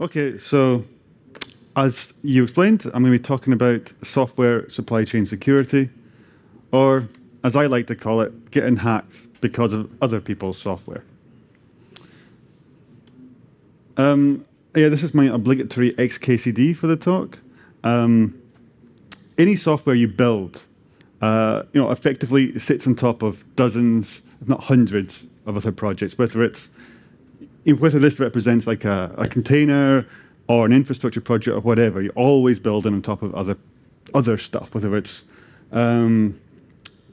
Okay, so as you explained, I'm going to be talking about software supply chain security, or as I like to call it, getting hacked because of other people's software. Yeah, this is my obligatory XKCD for the talk. Any software you build, effectively sits on top of dozens, if not hundreds, of other projects. Whether this represents like a container or an infrastructure project or whatever, you're always building on top of other stuff. Whether it's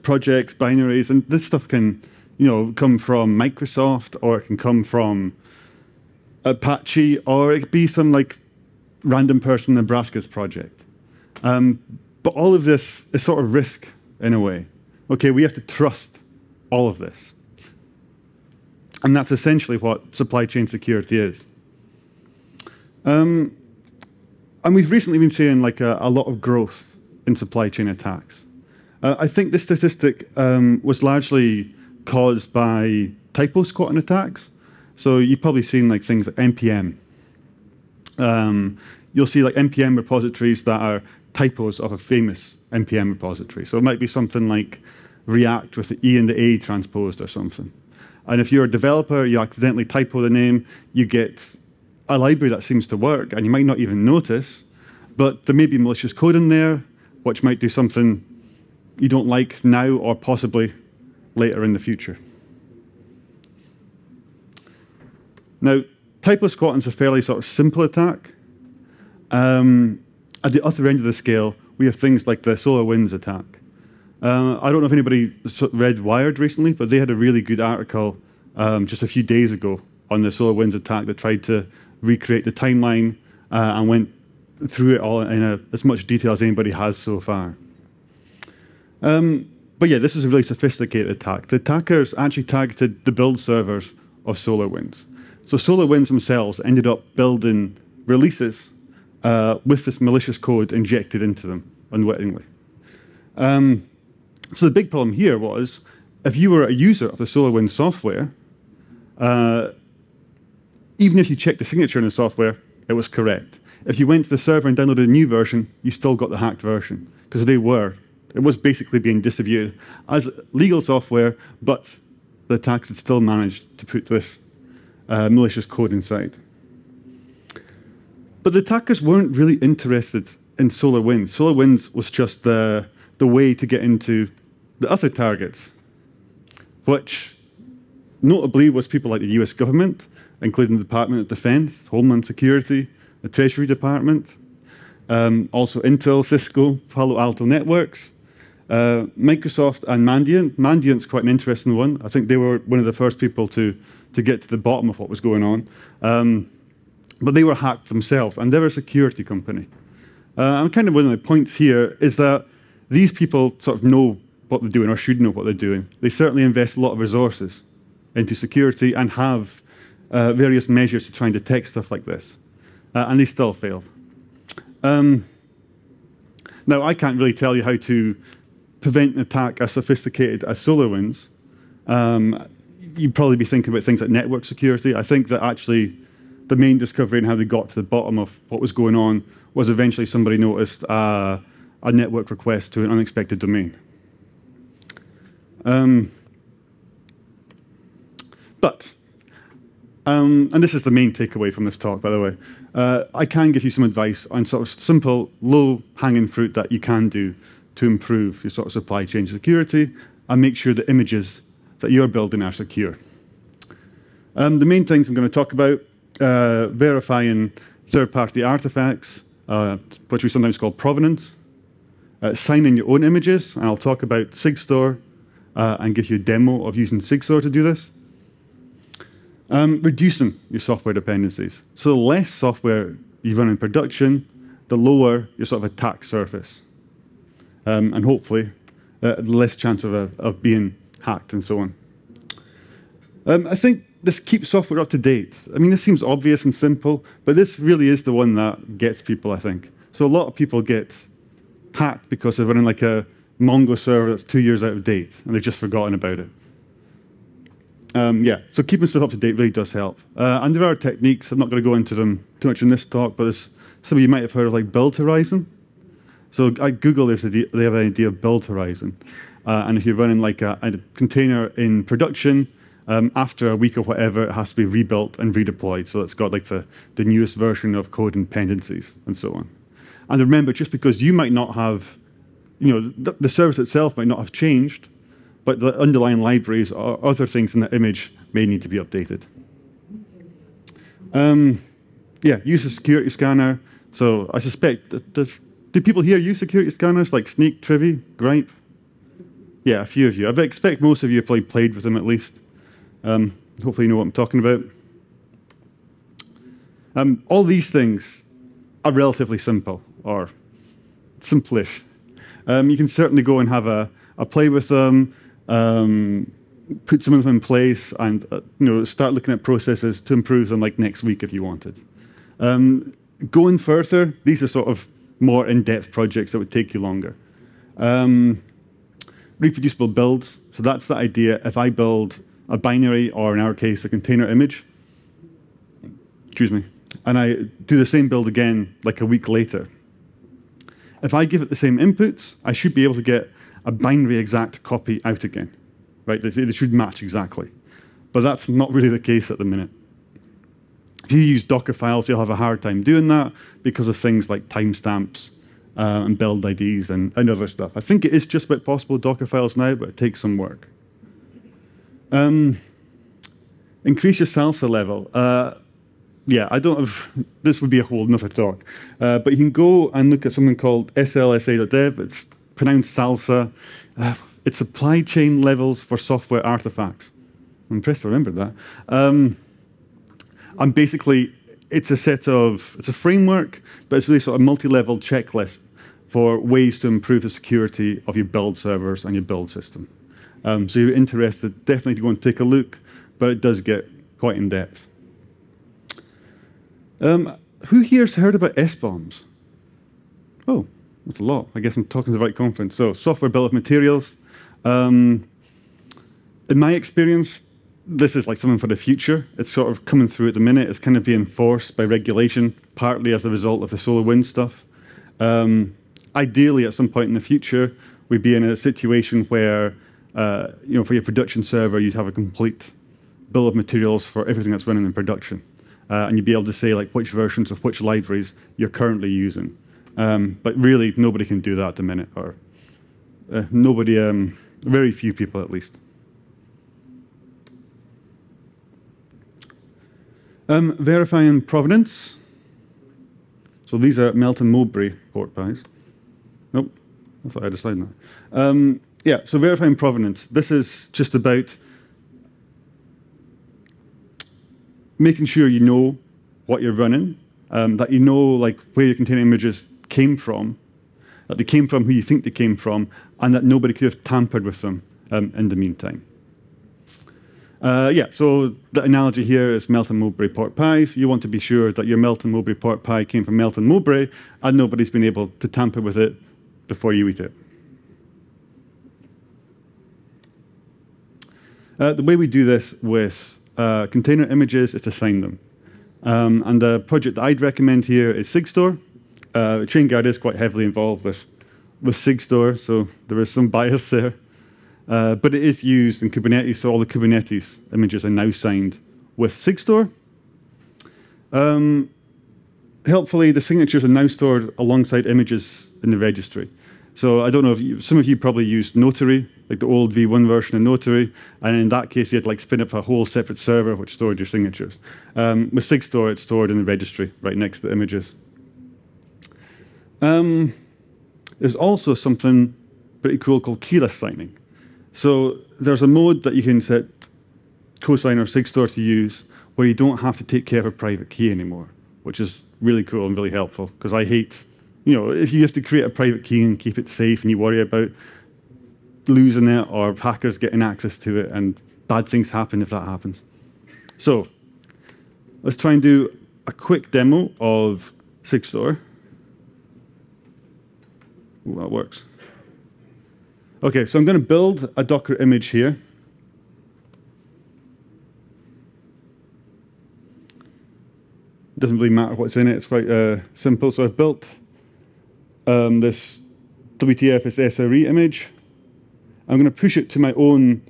projects, binaries, and this stuff can, come from Microsoft, or it can come from Apache, or it could be some like random person in Nebraska's project. But all of this is sort of risk in a way. Okay, we have to trust all of this. And that's essentially what supply chain security is. And we've recently been seeing like a lot of growth in supply chain attacks. I think this statistic was largely caused by typo squatting attacks. So you've probably seen like things like npm. You'll see like npm repositories that are typos of a famous npm repository. So it might be something like React with the E and the A transposed or something. And if you're a developer, you accidentally typo the name, you get a library that seems to work, and you might not even notice, but there may be malicious code in there, which might do something you don't like now or possibly later in the future. Now, typo squatting is a fairly sort of simple attack. At the other end of the scale, we have things like the SolarWinds attack. I don't know if anybody read Wired recently, but they had a really good article just a few days ago on the SolarWinds attack that tried to recreate the timeline and went through it all in as much detail as anybody has so far. But yeah, this is a really sophisticated attack. The attackers actually targeted the build servers of SolarWinds. So SolarWinds themselves ended up building releases with this malicious code injected into them unwittingly. So the big problem here was, if you were a user of the SolarWinds software, even if you checked the signature in the software, it was correct. If you went to the server and downloaded a new version, you still got the hacked version, because it was basically being distributed as legal software, but the attacks had still managed to put this malicious code inside. But the attackers weren't really interested in SolarWinds. SolarWinds was just the way to get into the other targets, which notably was people like the US government, including the Department of Defense, Homeland Security, the Treasury Department, also Intel, Cisco, Palo Alto Networks, Microsoft, and Mandiant. Mandiant's quite an interesting one. I think they were one of the first people to get to the bottom of what was going on. But they were hacked themselves, and they're a security company. And kind of one of the points here is that these people sort of know what they're doing, or should know what they're doing. They certainly invest a lot of resources into security and have various measures to try and detect stuff like this. And they still failed. Now, I can't really tell you how to prevent an attack as sophisticated as SolarWinds. You'd probably be thinking about things like network security. I think that actually the main discovery in how they got to the bottom of what was going on was eventually somebody noticed a network request to an unexpected domain. And this is the main takeaway from this talk, by the way. I can give you some advice on sort of simple, low-hanging fruit that you can do to improve your sort of supply chain security and make sure the images that you're building are secure. The main things I'm going to talk about, verifying third-party artifacts, which we sometimes call provenance, signing your own images, and I'll talk about Sigstore and give you a demo of using Sigstore to do this. Reducing your software dependencies. So the less software you run in production, the lower your sort of attack surface. And hopefully, less chance of being hacked and so on. I think this keeps software up to date. I mean, this seems obvious and simple, but this really is the one that gets people, I think. So a lot of people get hacked because they're running like a Mongo server that's 2 years out of date, and they've just forgotten about it. Yeah, so keeping stuff up to date really does help. And there are techniques. I'm not going to go into them too much in this talk, but there's some of you might have heard of like Build Horizon. So at Google, they have an idea of Build Horizon. And if you're running like a container in production, after a week or whatever, it has to be rebuilt and redeployed. So it's got like the newest version of code and dependencies and so on. And remember, just because you might not have, you know, the service itself might not have changed, but the underlying libraries or other things in the image may need to be updated. Yeah, use a security scanner. So I suspect that do people here use security scanners like Snyk, Trivy, Gripe? Yeah, a few of you. I expect most of you have played with them at least. Hopefully you know what I'm talking about. All these things are relatively simple or simplish. You can certainly go and have a play with them, put some of them in place, and you know, start looking at processes to improve them like next week if you wanted. Going further, these are sort of more in-depth projects that would take you longer. Reproducible builds. So that's the idea. If I build a binary, or in our case, a container image, excuse me, and I do the same build again like a week later, if I give it the same inputs, I should be able to get a binary exact copy out again. Right? They should match exactly. But that's not really the case at the minute. If you use Docker files, you'll have a hard time doing that because of things like timestamps and build IDs and other stuff. I think it is just about possible with Docker files now, but it takes some work. Increase your salsa level. Yeah, I don't have, this would be a whole nother talk. But you can go and look at something called slsa.dev. It's pronounced salsa. It's supply chain levels for software artifacts. I'm impressed I remembered that. And basically, it's a framework, but it's really sort of a multi-level checklist for ways to improve the security of your build servers and your build system. So if you're interested, definitely go and take a look, but it does get quite in depth. Who here's heard about SBOMs? Oh, that's a lot. I guess I'm talking to the right conference. So software bill of materials. In my experience, this is like something for the future. It's sort of coming through at the minute. It's kind of being enforced by regulation, partly as a result of the SolarWinds stuff. Ideally, at some point in the future, we'd be in a situation where you know, for your production server, you'd have a complete bill of materials for everything that's running in production. And you'd be able to say like which versions of which libraries you're currently using. But really, nobody can do that at the minute, or nobody, very few people at least. Verifying provenance. So these are Melton Mowbray port pies. Nope, I thought I had a slide now. Yeah, so verifying provenance. This is just about making sure you know what you're running, that you know like where your container images came from, that they came from who you think they came from, and that nobody could have tampered with them in the meantime. Yeah, so the analogy here is Melton Mowbray port pies. You want to be sure that your Melton Mowbray port pie came from Melton Mowbray and nobody's been able to tamper with it before you eat it. The way we do this with container images is to sign them. And the project that I'd recommend here is Sigstore. TrainGuard is quite heavily involved with Sigstore, so there is some bias there. But it is used in Kubernetes, so all the Kubernetes images are now signed with Sigstore. Helpfully, the signatures are now stored alongside images in the registry. So I don't know if some of you probably used Notary, like the old V1 version of Notary, and in that case, you had to like spin up a whole separate server which stored your signatures. With Sigstore, it's stored in the registry right next to the images. There's also something pretty cool called keyless signing. So there's a mode that you can set Cosign or Sigstore to use where you don't have to take care of a private key anymore, which is really cool and really helpful because I hate, you know, if you have to create a private key and keep it safe and you worry about losing it or hackers getting access to it and bad things happen if that happens. So let's try and do a quick demo of Sigstore. Oh, that works. Okay, so I'm going to build a Docker image here. It doesn't really matter what's in it. It's quite simple. So I've built this WTF is SRE image. I'm going to push it to my own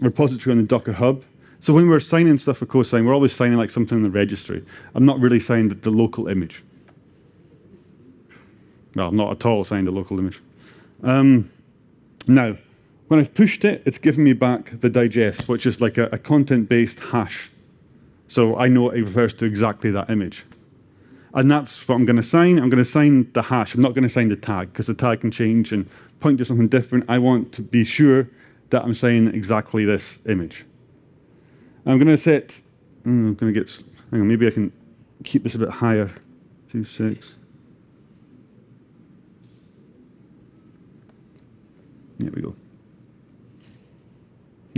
repository on the Docker Hub. So when we're signing stuff for Cosign, we're always signing like something in the registry. I'm not really signed the local image. Well, I'm not at all signed the local image. Now, when I've pushed it, it's given me back the digest, which is like a content-based hash. So I know it refers to exactly that image. And that's what I'm going to sign. I'm going to sign the hash. I'm not going to sign the tag, because the tag can change and point to something different. I want to be sure that I'm signing exactly this image. I'm going to set, I'm going to get, hang on, maybe I can keep this a bit higher, 2.6. There we go.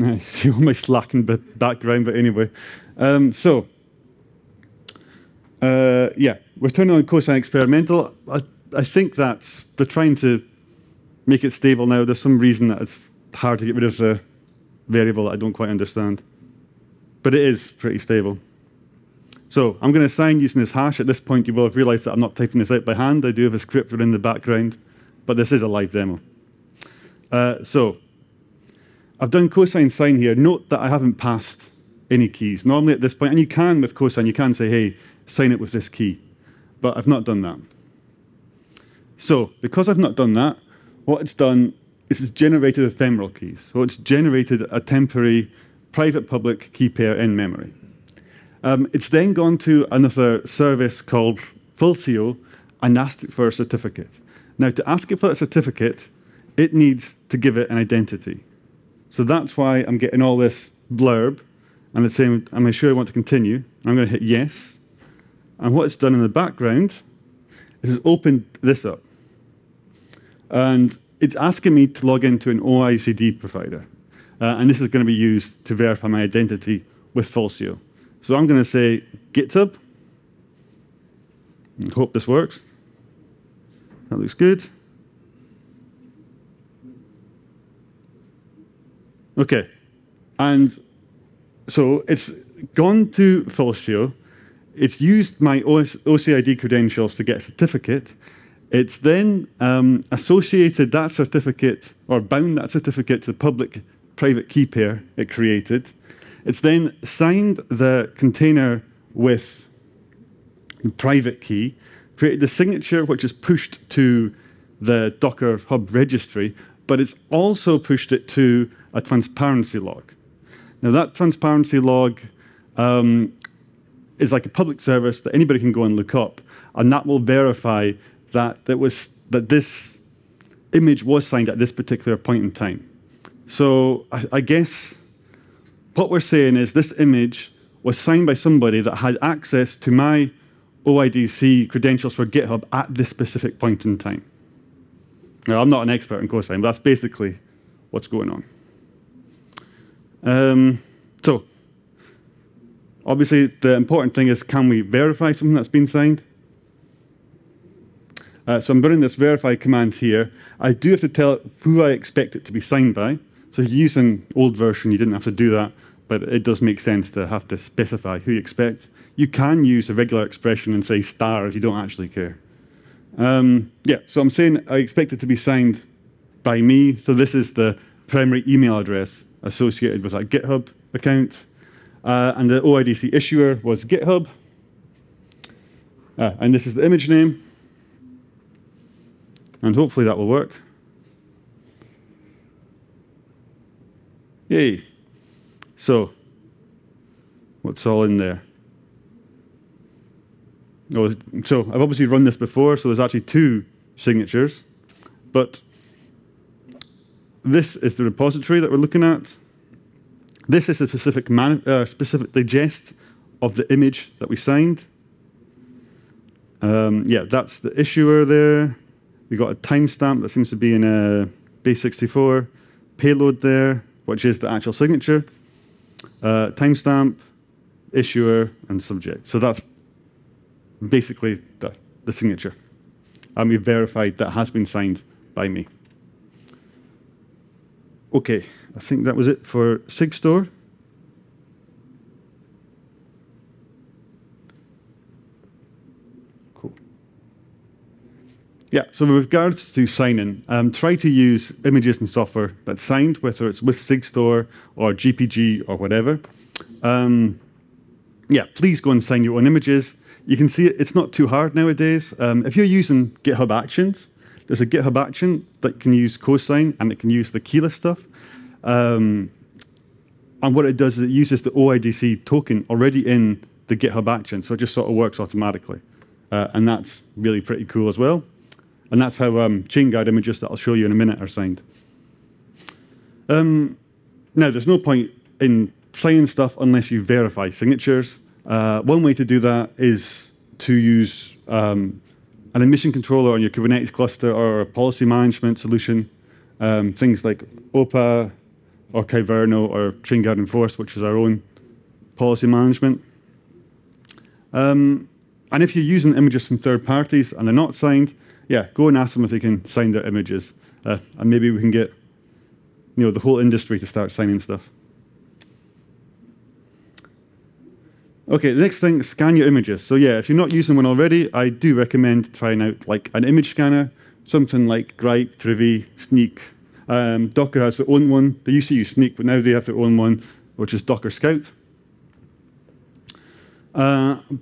I see all my slacking background, but anyway. Yeah, we're turning on Cosign Experimental. I think that's, they're trying to make it stable now. There's some reason that it's hard to get rid of the variable that I don't quite understand. But it is pretty stable. So I'm going to sign using this hash. At this point, you will have realized that I'm not typing this out by hand. I do have a script in the background, but this is a live demo. So I've done Cosign sign here. Note that I haven't passed any keys. Normally at this point, and you can with Cosign, you can say, hey, sign it with this key. But I've not done that. So because I've not done that, what it's done is it's generated ephemeral keys. So it's generated a temporary private-public key pair in memory. It's then gone to another service called Fulcio and asked it for a certificate. Now, to ask it for that certificate, it needs to give it an identity. So that's why I'm getting all this blurb, and it's saying, am I sure I want to continue? I'm going to hit yes. And what it's done in the background is it's opened this up. And it's asking me to log into an OIDC provider. And this is going to be used to verify my identity with Fulcio. So I'm going to say GitHub. I hope this works. That looks good. OK. And so it's gone to Fulcio. It's used my OCID credentials to get a certificate. It's then associated that certificate, or bound that certificate to the public private key pair it created. It's then signed the container with the private key, created the signature, which is pushed to the Docker Hub registry, but it's also pushed it to a transparency log. Now, that transparency log is like a public service that anybody can go and look up, and that will verify that, that this image was signed at this particular point in time. So I guess what we're saying is this image was signed by somebody that had access to my OIDC credentials for GitHub at this specific point in time. Now, I'm not an expert in Cosign, but that's basically what's going on. So obviously, the important thing is, can we verify something that's been signed? So I'm running this verify command here. I do have to tell it who I expect it to be signed by. So if you use an old version, you didn't have to do that, but it does make sense to have to specify who you expect. You can use a regular expression and say star if you don't actually care. Yeah, so I'm saying I expect it to be signed by me. So this is the primary email address associated with that GitHub account. And the OIDC issuer was GitHub. And this is the image name. And hopefully that will work. Yay. So what's all in there? Oh, so I've obviously run this before, so there's actually two signatures. But this is the repository that we're looking at. This is a specific, specific digest of the image that we signed. Yeah, that's the issuer there. We got a timestamp that seems to be in a base 64 payload there, which is the actual signature, timestamp, issuer, and subject. So that's basically the signature. And we verified that has been signed by me. OK, I think that was it for Sigstore. Yeah, so with regards to signing, try to use images and software that's signed, whether it's with Sigstore or GPG or whatever. Yeah, please go and sign your own images. You can see it's not too hard nowadays. If you're using GitHub Actions, there's a GitHub Action that can use Cosign and it can use the keyless stuff. And what it does is it uses the OIDC token already in the GitHub Action, so it just sort of works automatically. And that's really pretty cool as well. And that's how chain guide images that I'll show you in a minute are signed. Now, there's no point in signing stuff unless you verify signatures. One way to do that is to use an admission controller on your Kubernetes cluster or a policy management solution, things like OPA or Kyverno or chain guide enforce, which is our own policy management. And if you're using images from third parties and they're not signed, yeah, go and ask them if they can sign their images, and maybe we can get, you know, the whole industry to start signing stuff. Okay, the next thing, scan your images. So yeah, if you're not using one already, I do recommend trying out like an image scanner, something like Gripe, Trivy, Snyk. Docker has their own one. They used to use Snyk, but now they have their own one, which is Docker Scout.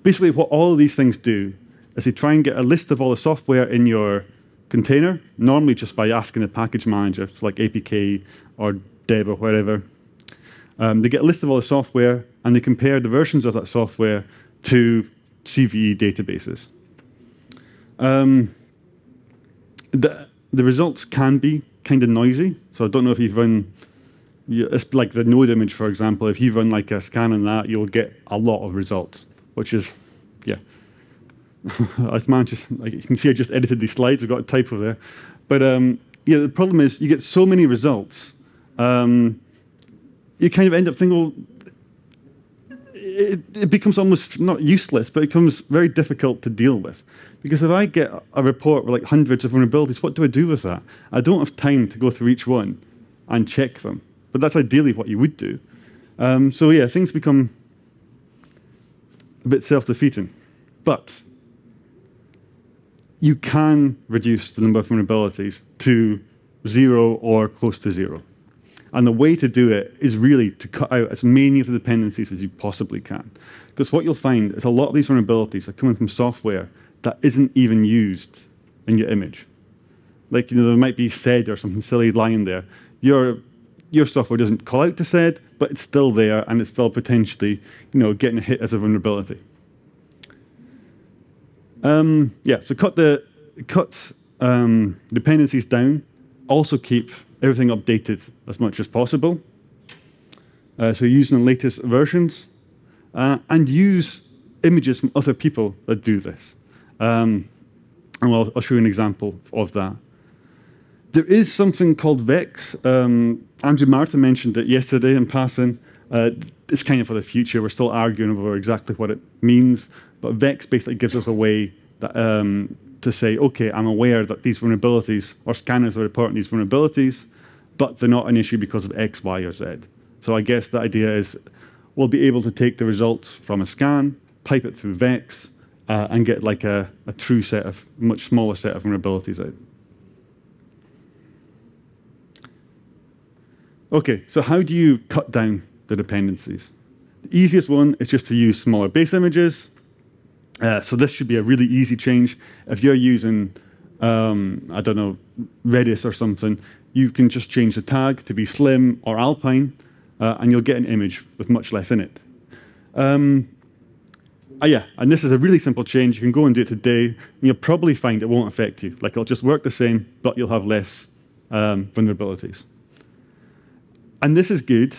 Basically, what all of these things do is you try and get a list of all the software in your container, normally just by asking the package manager, so like APK or Deb or whatever. They get a list of all the software, and they compare the versions of that software to CVE databases. The results can be kind of noisy, so I don't know if you've run, it's like the node image, for example, if you run like a scan on that, you'll get a lot of results, which is, yeah. You can see I just edited these slides, I've got a typo there. But yeah, the problem is you get so many results, you kind of end up thinking, well, it becomes almost not useless, but it becomes very difficult to deal with. Because if I get a report with like hundreds of vulnerabilities, what do I do with that? I don't have time to go through each one and check them. But that's ideally what you would do. So yeah, things become a bit self-defeating. But you can reduce the number of vulnerabilities to 0 or close to 0. And the way to do it is really to cut out as many of the dependencies as you possibly can. Because what you'll find is a lot of these vulnerabilities are coming from software that isn't even used in your image. Like, you know, there might be SED or something silly lying there. Your software doesn't call out to SED, but it's still there, and it's still potentially, you know, getting hit as a vulnerability. Yeah, so cut dependencies down. Also keep everything updated as much as possible. So using the latest versions, and use images from other people that do this. And I'll show you an example of that. There is something called VEX. Andrew Martin mentioned it yesterday in passing. It's kind of for the future. We're still arguing over exactly what it means. But VEX basically gives us a way that, to say, okay, I'm aware that these vulnerabilities, or scanners are reporting these vulnerabilities, but they're not an issue because of X, Y, or Z. So I guess the idea is we'll be able to take the results from a scan, pipe it through VEX, and get like a true set of, much smaller set of vulnerabilities out. Okay, so how do you cut down the dependencies? The easiest one is just to use smaller base images. So this should be a really easy change. If you're using, I don't know, Redis or something, you can just change the tag to be slim or Alpine, and you'll get an image with much less in it. Yeah, and this is a really simple change. You can go and do it today, and you'll probably find it won't affect you. Like, it'll just work the same, but you'll have less vulnerabilities. And this is good,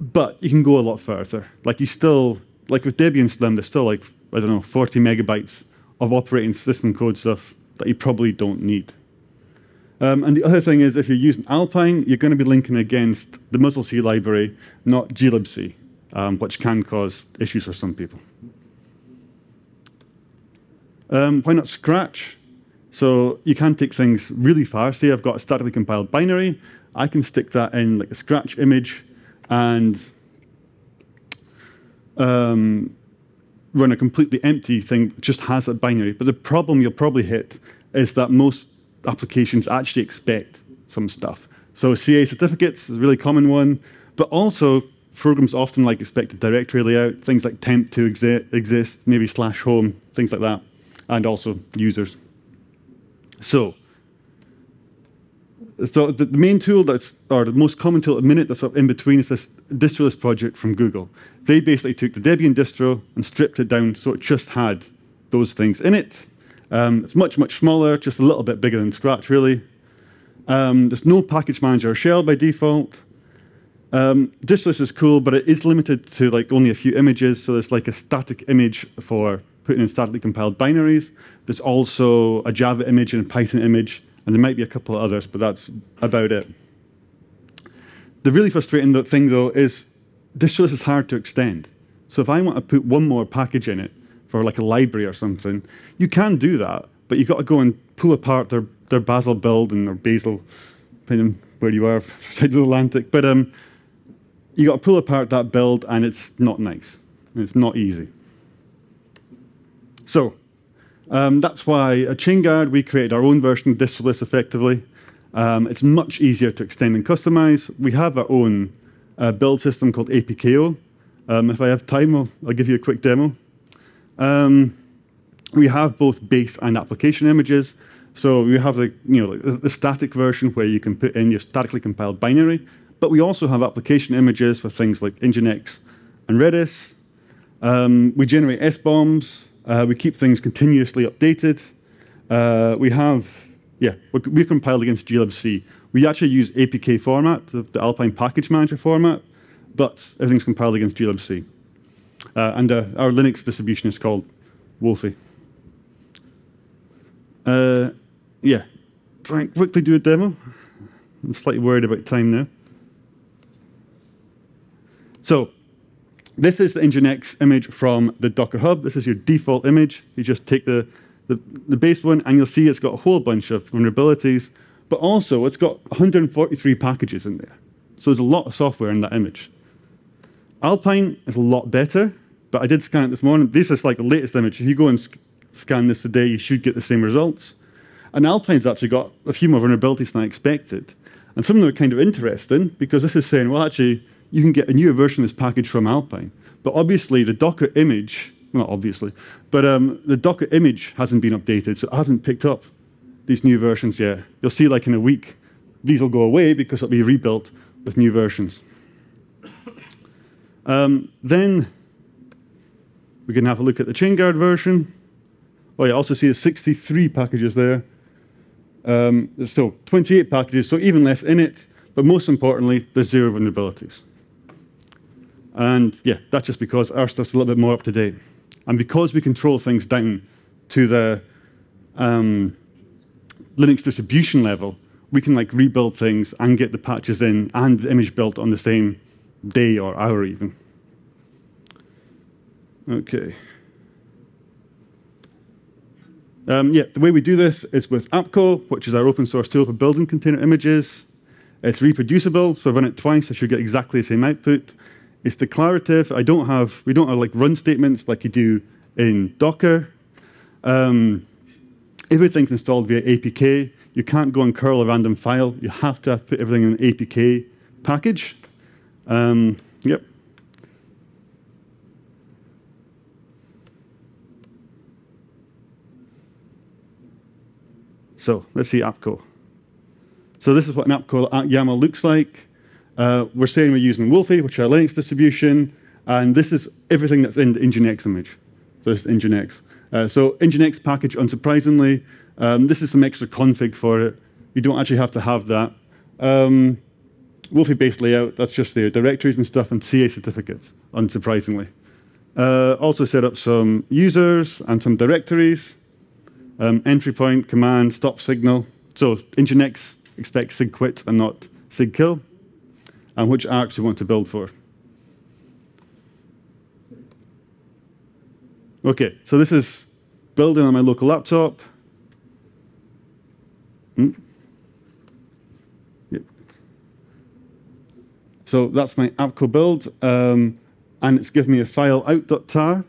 but you can go a lot further. Like, you still... Like with Debian Slim, there's still like, I don't know, 40 megabytes of operating system code stuff that you probably don't need. And the other thing is, if you're using Alpine, you're going to be linking against the muzzlec library, not glibc, which can cause issues for some people. Why not Scratch? So you can take things really far. Say I've got a statically compiled binary. I can stick that in like a Scratch image and run a completely empty thing that just has a binary. But the problem you'll probably hit is that most applications actually expect some stuff. So CA certificates is a really common one, but also programs often like expect a directory layout, things like temp to exist, maybe /home, things like that, and also users. So the main tool that's, or the most common tool at the minute that's sort of in between is this distroless project from Google. They basically took the Debian distro and stripped it down so it just had those things in it. It's much, much smaller, just a little bit bigger than Scratch, really. There's no package manager or shell by default. Distroless is cool, but it is limited to like only a few images. So there's like a static image for putting in statically compiled binaries. There's also a Java image and a Python image, and there might be a couple of others, but that's about it. The really frustrating thing, though, is distroless is hard to extend. So if I want to put one more package in it for like a library or something, you can do that, but you've got to go and pull apart their Bazel build and their Bazel, depending on where you are, side of the Atlantic. But you got to pull apart that build, and it's not nice. It's not easy. So that's why at ChainGuard, we created our own version of distroless effectively. It's much easier to extend and customize. We have our own build system called APKO. If I have time, I'll give you a quick demo. We have both base and application images. So we have the, the static version where you can put in your statically compiled binary. But we also have application images for things like Nginx and Redis. We generate SBOMs. We keep things continuously updated. We're compiled against glibc. We actually use APK format, the Alpine package manager format, but everything's compiled against glibc. Our Linux distribution is called Wolfie. Try and quickly do a demo. I'm slightly worried about time now. So this is the Nginx image from the Docker Hub. This is your default image. You just take the base one, and you'll see it's got a whole bunch of vulnerabilities, but also it's got 143 packages in there. So there's a lot of software in that image. Alpine is a lot better, but I did scan it this morning. This is like the latest image. If you go and scan this today, you should get the same results. And Alpine's actually got a few more vulnerabilities than I expected. And some of them are kind of interesting, because this is saying, well, actually, you can get a newer version of this package from Alpine. But obviously, the Docker image, well, not obviously, but the Docker image hasn't been updated, so it hasn't picked up these new versions yet. You'll see, like in a week, these will go away because it'll be rebuilt with new versions. Then we can have a look at the ChainGuard version. Oh, you also see there's 63 packages there. There's still 28 packages, so even less in it. But most importantly, there's zero vulnerabilities. And yeah, that's just because our stuff's a little bit more up to date. And because we control things down to the Linux distribution level, we can like rebuild things and get the patches in and the image built on the same day or hour even. Okay. The way we do this is with APKO, which is our open source tool for building container images. It's reproducible, so I run it twice. I should get exactly the same output. It's declarative. We don't have like run statements like you do in Docker. Everything's installed via APK. You can't go and curl a random file. You have to put everything in an APK package. So let's see APKO. So this is what an APKO YAML looks like. We're saying we're using Wolfie, which is our Linux distribution, and this is everything that's in the Nginx image. So this is Nginx. So Nginx package, unsurprisingly. This is some extra config for it. You don't actually have to have that. Wolfie-based layout, that's just their directories and stuff, and CA certificates, unsurprisingly. Also set up some users and some directories, entry point, command, stop signal. So Nginx expects sig quit and not sig kill, and which arcs you want to build for. Okay, so this is building on my local laptop. Yep. So that's my APKO build, and it's given me a file out.tar.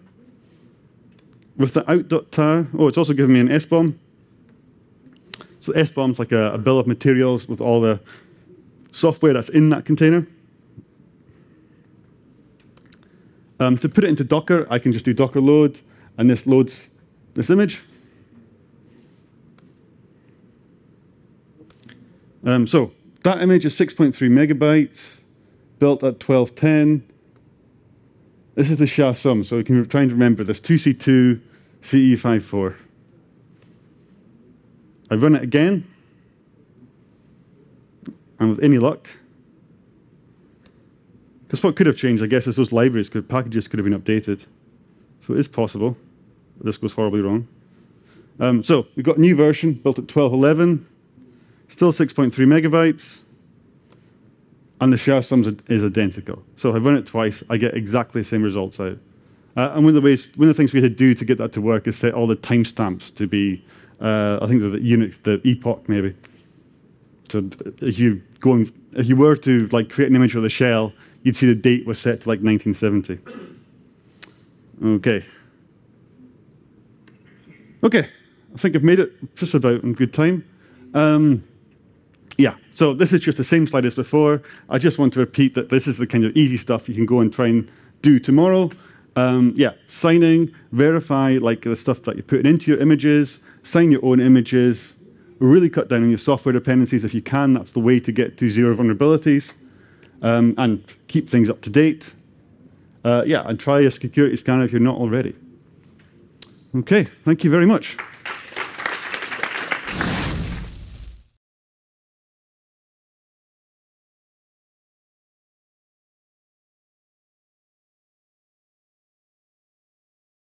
With the out.tar, oh, it's also given me an SBOM. So the SBOM is like a bill of materials with all the software that's in that container. To put it into Docker, I can just do Docker load, and this loads this image. So that image is 6.3 megabytes, built at 1210. This is the SHA-SUM, so we can try and remember this 2C2 CE54. I run it again, and with any luck, because what could have changed, I guess, is those libraries, packages could have been updated. So it is possible. This goes horribly wrong. So we've got a new version built at 1211, still 6.3 megabytes, and the SHA-SUM is identical. So if I run it twice, I get exactly the same results out. And one of the things we had to do to get that to work is set all the timestamps to be, I think the Unix, the epoch maybe. So if you were to like create an image with a shell, you'd see the date was set to like 1970. Okay. Okay, I think I've made it just about in good time. Yeah, so this is just the same slide as before. I just want to repeat that this is the kind of easy stuff you can go and try and do tomorrow. Yeah, signing, verify like the stuff that you're putting into your images, sign your own images, really cut down on your software dependencies if you can. That's the way to get to zero vulnerabilities. And keep things up to date. Yeah, and try a security scanner if you're not already. Okay, thank you very much.